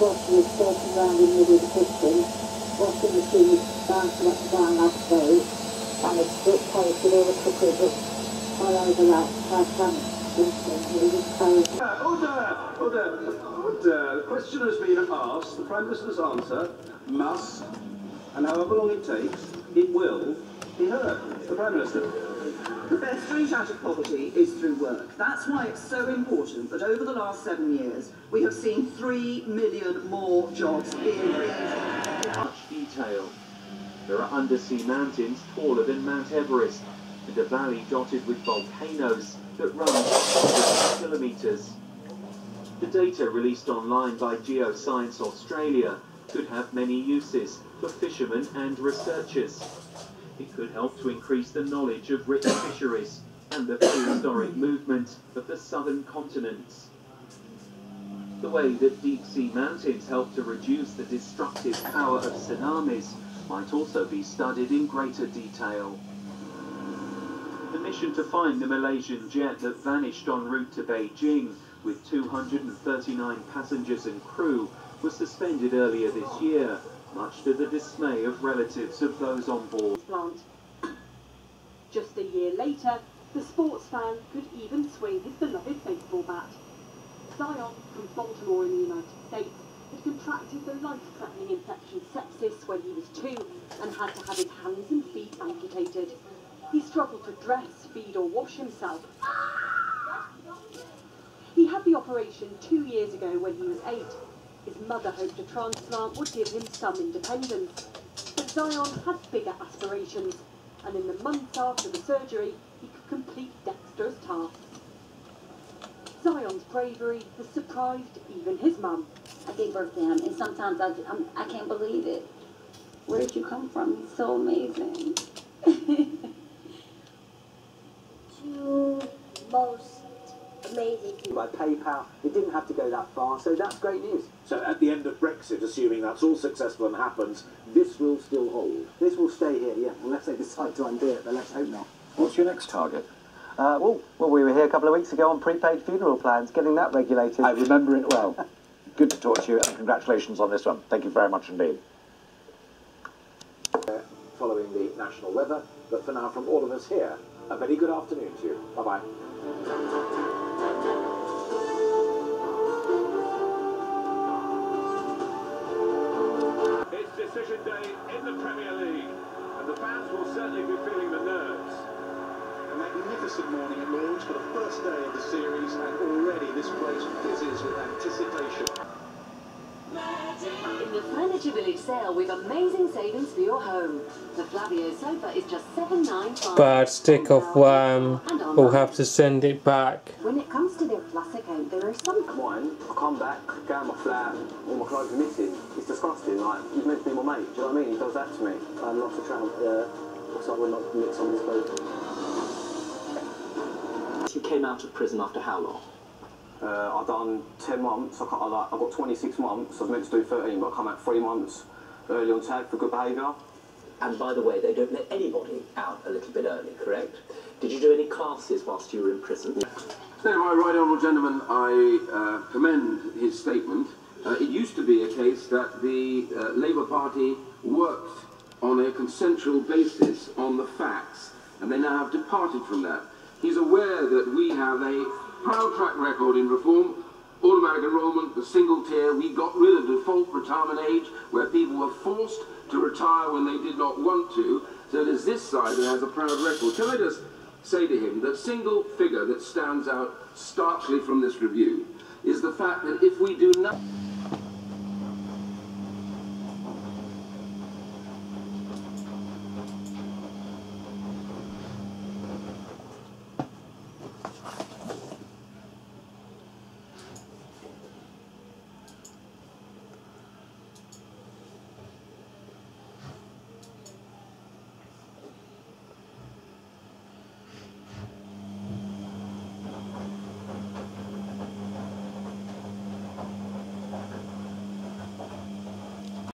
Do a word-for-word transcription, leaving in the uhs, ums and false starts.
water was floating around in the middle of the kitchen, washing machine was bouncing up and down last day, and the split case with all the cookery books all over like five times. Uh, order! Order! Order! The question has been asked, the Prime Minister's answer must, and however long it takes, it will be heard. The Prime Minister. The best route out of poverty is through work. That's why it's so important that over the last seven years we have seen three million more jobs being created. In much detail, there are undersea mountains taller than Mount Everest, and a valley dotted with volcanoes that runs hundreds of kilometres. The data released online by Geoscience Australia could have many uses for fishermen and researchers. It could help to increase the knowledge of rich fisheries and the prehistoric movement of the southern continents. The way that deep-sea mountains help to reduce the destructive power of tsunamis might also be studied in greater detail. The mission to find the Malaysian jet that vanished en route to Beijing with two hundred thirty-nine passengers and crew was suspended earlier this year, much to the dismay of relatives of those on board. Just a year later, the sports fan could even swing his beloved baseball bat. Zion from Baltimore in the United States had contracted the life-threatening infection sepsis when he was two and had to have his hands and feet amputated. He struggled to dress, feed or wash himself. He had the operation two years ago when he was eight. His mother hoped a transplant would give him some independence. But Zion had bigger aspirations, and in the months after the surgery, he could complete dexterous tasks. Zion's bravery has surprised even his mum. I gave birth to him, and sometimes I, I'm, I can't believe it. Where did you come from? He's so amazing. Two most amazing. By PayPal, it didn't have to go that far, so that's great news. So at the end of Brexit, assuming that's all successful and happens, this will still hold. This will stay here, yeah, unless they decide to undo it, but let's hope not. What's your next target? Uh, well, well, we were here a couple of weeks ago on prepaid funeral plans, getting that regulated. I remember it well. Good to talk to you, and congratulations on this one. Thank you very much indeed. Uh, following the national weather, but for now, from all of us here, a very good afternoon to you. Bye-bye. It's decision day in the Premier League, and the fans will certainly be feeling the nerves. A magnificent morning at Lords for the first day of the series, and already this place fizzes with anticipation. In the Furniture Village sale, we've amazing savings for your home. The Flavio sofa is just seven ninety-five. Bad stick of Wham. We'll have to send it back. When it comes to their plus account, there are some. Wine, I come back, go in my flat, all my clothes are missing. It's disgusting. Like, you've meant to be my mate. Do you know what I mean? He does that to me. I'm lost a tramp. Yeah, so I would not mix on this boat. You came out of prison after how long? Uh, I've done ten months, I I like, I've got twenty-six months, I was meant to do thirteen, but I come out three months early on tag for good behaviour. And by the way, they don't let anybody out a little bit early, correct? Did you do any classes whilst you were in prison? Now, my right honourable gentleman, I uh, commend his statement. Uh, it used to be a case that the uh, Labour Party worked on a consensual basis on the facts, and they now have departed from that. He's aware that we have a proud track record in reform, automatic enrolment, the single tier. We got rid of default retirement age where people were forced to retire when they did not want to. So it is this side that has a proud record. Can I just say to him, the single figure that stands out starkly from this review is the fact that if we do nothing...